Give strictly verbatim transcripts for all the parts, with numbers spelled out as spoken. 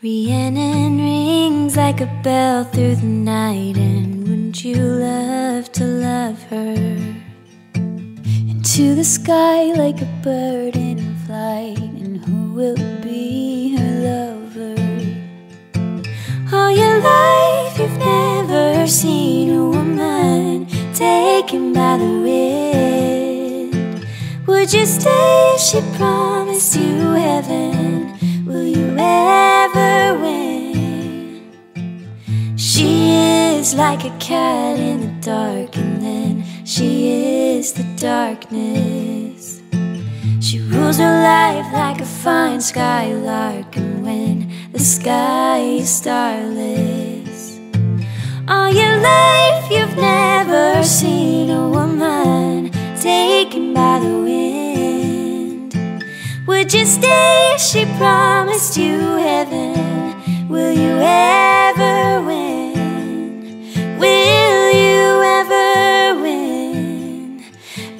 Rhiannon rings like a bell through the night, and wouldn't you love to love her? Into the sky like a bird in flight, and who will be her lover? All your life you've never seen a woman taken by the wind. Would you stay if she promised you heaven? Will you ever win? She is like a cat in the dark, and then she is the darkness. She rules her life like a fine skylark, and when the sky is starless. All your life you've never seen a woman taken by the wind. Would you stay if she promised you heaven? Will you ever win? Will you ever win?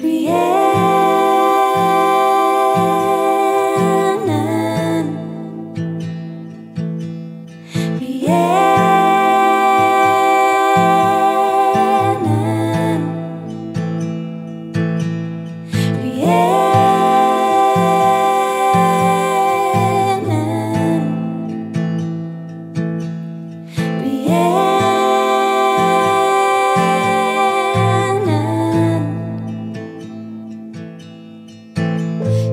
Rhiannon, Rhiannon, Rhiannon.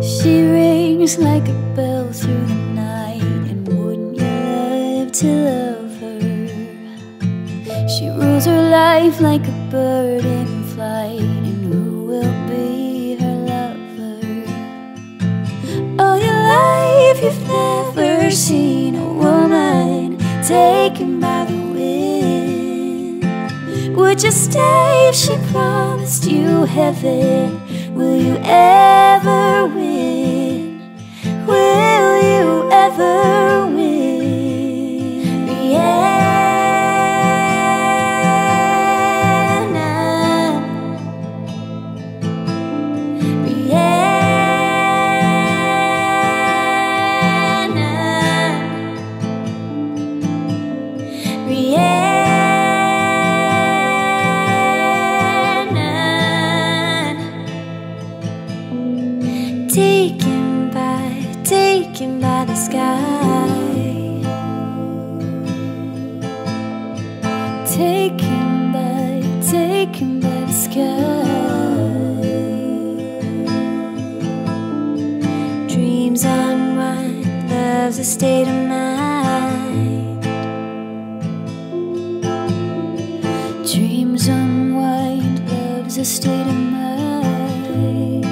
She rings like a bell through the night, and wouldn't you love to love her? She rules her life like a bird in flight, and who will be her lover? All your life you've never seen a woman taken by the wind. Would you stay if she promised you heaven? Will you ever win? Will you ever win? Rhiannon, Rhiannon, Rhiannon. Taken by, taken by the sky. Taken by, taken by the sky. Dreams unwind, love's a state of mind. Dreams unwind, love's a state of mind.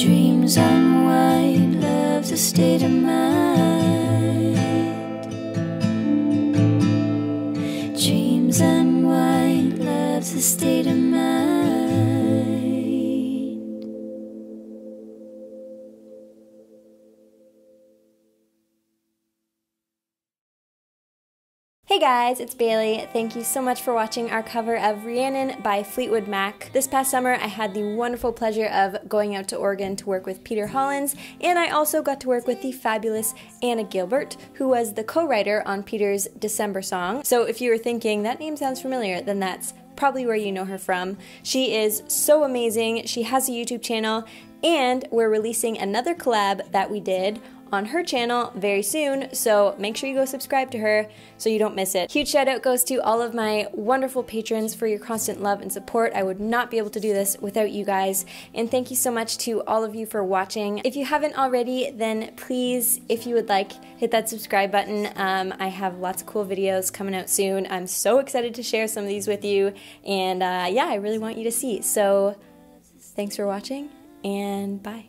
Dreams unwind, love's a state of mind. Dreams unwind, love's a state of mind. Hey guys, it's Bailey. Thank you so much for watching our cover of Rhiannon by Fleetwood Mac. This past summer, I had the wonderful pleasure of going out to Oregon to work with Peter Hollins, and I also got to work with the fabulous Anna Gilbert, who was the co-writer on Peter's December song. So if you were thinking, that name sounds familiar, then that's probably where you know her from. She is so amazing. She has a YouTube channel, and we're releasing another collab that we did on her channel very soon, so make sure you go subscribe to her so you don't miss it. Huge shout out goes to all of my wonderful patrons for your constant love and support. I would not be able to do this without you guys, and thank you so much to all of you for watching. If you haven't already, then please, if you would like, hit that subscribe button. Um, I have lots of cool videos coming out soon. I'm so excited to share some of these with you, and uh, yeah, I really want you to see. So thanks for watching, and bye.